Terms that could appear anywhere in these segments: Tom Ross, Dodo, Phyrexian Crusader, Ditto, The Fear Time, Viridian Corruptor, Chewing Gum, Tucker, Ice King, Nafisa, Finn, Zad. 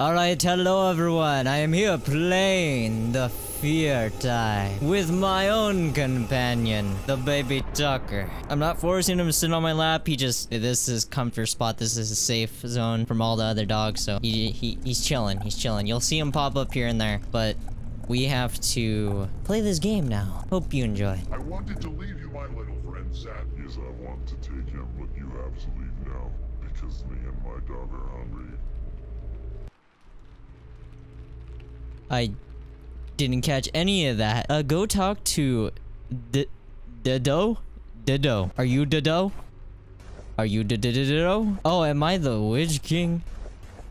Alright, hello everyone, I am here playing the fear time with my own companion, the baby Tucker. I'm not forcing him to sit on my lap, he just, this is comfort spot, this is a safe zone from all the other dogs, so he's chilling, You'll see him pop up here and there, but we have to play this game now. Hope you enjoy. I wanted to leave you, my little friend, Zad. Yes, I want to take him, but you have to leave now, because me and my dog are hungry. I didn't catch any of that. Go talk to Ditto? Ditto. Are you Dodo? Are you Ditto? Oh, am I the Witch King?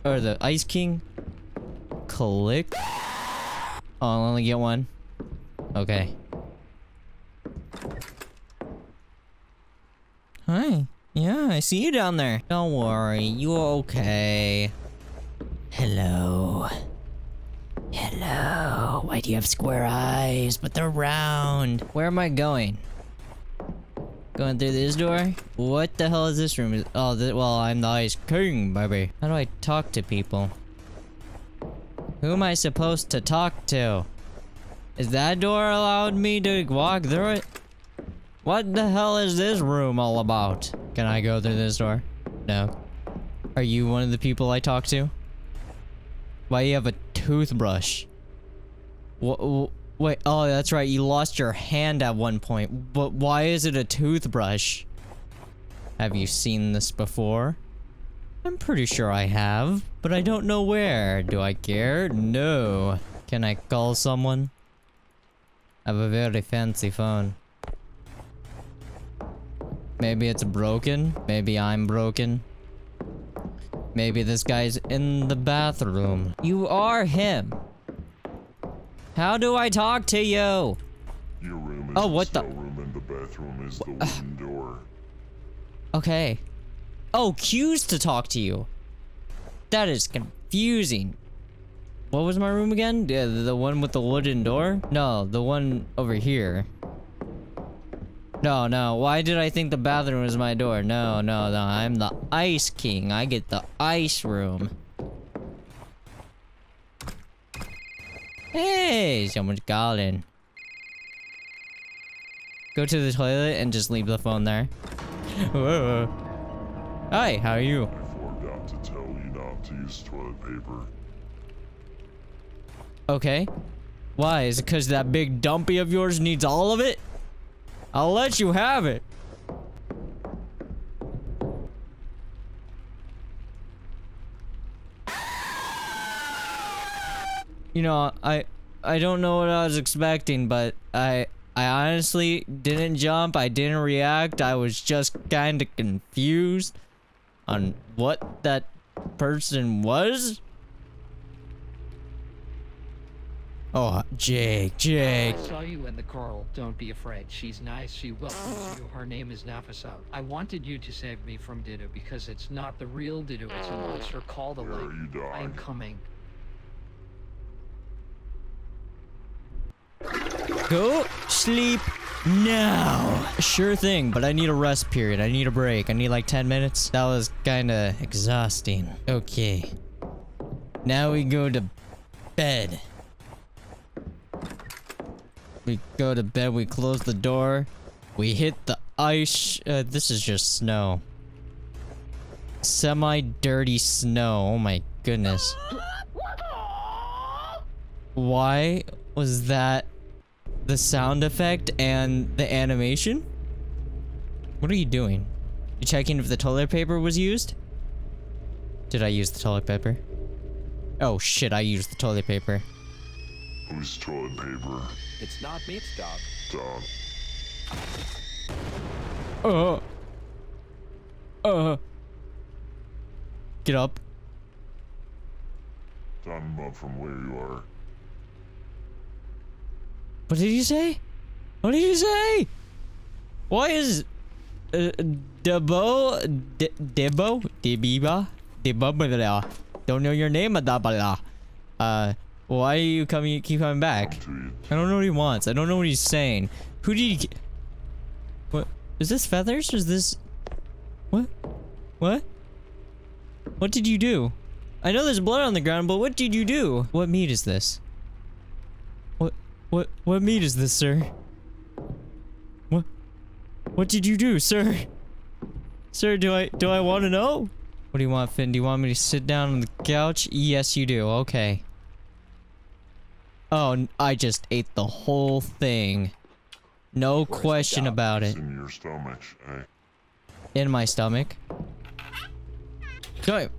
Or the Ice King? Click. Oh, I'll only get one. Okay. Hi. Yeah, I see you down there. Don't worry, you're okay. Hello. Hello. Why do you have square eyes? But they're round. Where am I going? Going through this door? What the hell is this room? Oh, well, I'm the Ice King, baby. How do I talk to people? Who am I supposed to talk to? Is that door allowed me to walk through it? What the hell is this room all about? Can I go through this door? No. Are you one of the people I talk to? Why do you have a toothbrush? Wait, oh, that's right, you lost your hand at one point, but why is it a toothbrush? Have you seen this before? I'm pretty sure I have, but I don't know where. Do I care? No. Can I call someone? I have a very fancy phone. Maybe it's broken. Maybe I'm broken. Maybe this guy's in the bathroom. You are him. How do I talk to you? Your room is and the bathroom is the wooden door. Okay. Oh, cues to talk to you. That is confusing. What was my room again? The one with the wooden door? No, the one over here. No, no, why did I think the bathroom was my door? No, no, no, I'm the Ice King. I get the ice room. Hey, someone's calling. Go to the toilet and just leave the phone there. Whoa. Hi, how are you? I forgot to tell you not to use toilet paper. Okay. Why? Is it because that big dumpy of yours needs all of it? I'll let you have it. You know, I don't know what I was expecting, but I honestly didn't jump. I didn't react. I was just kind of confused on what that person was. Oh, Jake. I saw you in the coral. Don't be afraid. She's nice. She welcomes you. Her name is Nafisa. I wanted you to save me from Ditto because it's not the real Ditto. It's a monster called the Lake. I'm coming. Go sleep now. Sure thing, but I need a rest period. I need a break. I need like 10 minutes. That was kind of exhausting. Okay. Now we go to bed. We go to bed, we close the door, we hit the ice. This is just snow. Semi-dirty snow, oh my goodness. Why was that the sound effect and the animation? What are you doing? You checking if the toilet paper was used? Did I use the toilet paper? Oh shit, I used the toilet paper. Who's toilet paper? It's not me, it's Dog. Dog. Get up. Talking about from where you are. What did you say? What did you say? Why is Debo? Don't know your name, Adabala. Why are you keep coming back? I don't know what he wants. I don't know what he's saying. Who do you... What? Is this feathers? Is this... What? What? What did you do? I know there's blood on the ground, but what did you do? What meat is this? What meat is this, sir? What did you do, sir? Sir, do I want to know? What do you want, Finn? Do you want me to sit down on the couch? Yes, you do. Okay. Oh, I just ate the whole thing. No question about it. In your stomach, eh? In my stomach. Okay.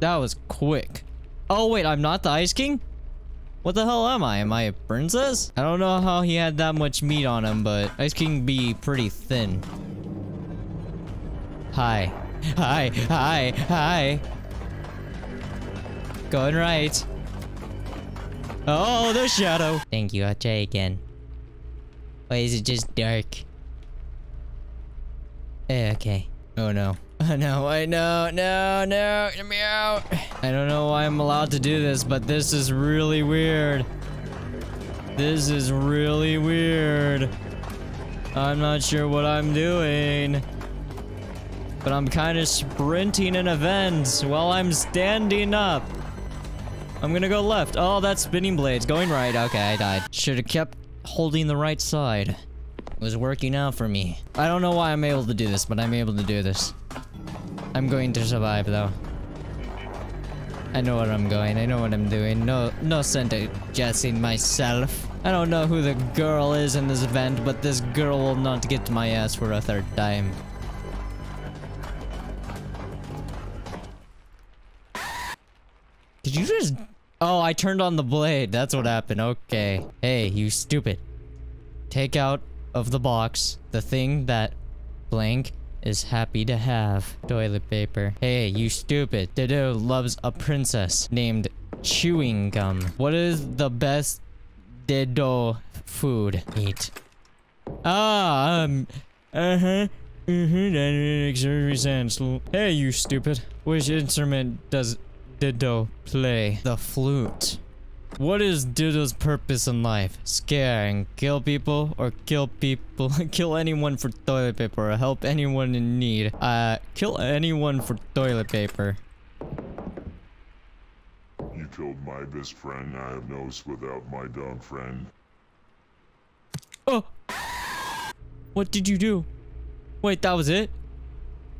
That was quick. Oh, wait, I'm not the Ice King? What the hell am I? Am I a princess? I don't know how he had that much meat on him, but Ice King be pretty thin. Hi. Hi. Hi. Hi. Going right. Oh, the shadow. Thank you. I'll try again. Why is it just dark? Okay. Oh, no. Oh, no. I know. No, no. Get me out. I don't know why I'm allowed to do this, but this is really weird. This is really weird. I'm not sure what I'm doing. But I'm kind of sprinting in events while I'm standing up. I'm gonna go left. Oh, that's spinning blades. Going right. Okay, I died. Should have kept holding the right side. It was working out for me. I don't know why I'm able to do this, but I'm able to do this. I'm going to survive, though. I know what I'm going. I know what I'm doing. No sense judging myself. I don't know who the girl is in this event, but this girl will not get my ass for a third time. Did you just... Oh, I turned on the blade. That's what happened. Okay. Hey, you stupid. Take out of the box the thing that blank is happy to have. Toilet paper. Hey, you stupid. Dodo loves a princess named Chewing Gum. What is the best Dodo food? Eat. Ah, that makes every sense. Hey, you stupid. Which instrument does Ditto play? The flute. What is Ditto's purpose in life? Scare and kill people, or kill anyone for toilet paper, or help anyone in need. Kill anyone for toilet paper. You killed my best friend. I have no use without my dumb friend. Oh! What did you do? Wait, that was it?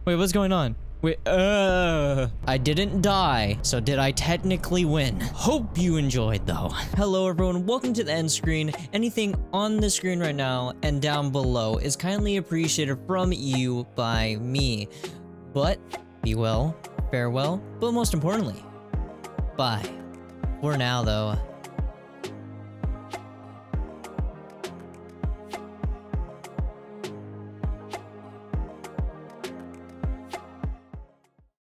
Wait, what's going on? Wait, I didn't die, so did I technically win? Hope you enjoyed, though. Hello, everyone. Welcome to the end screen. Anything on the screen right now and down below is kindly appreciated from you by me. But be well, farewell, but most importantly, bye. For now, though.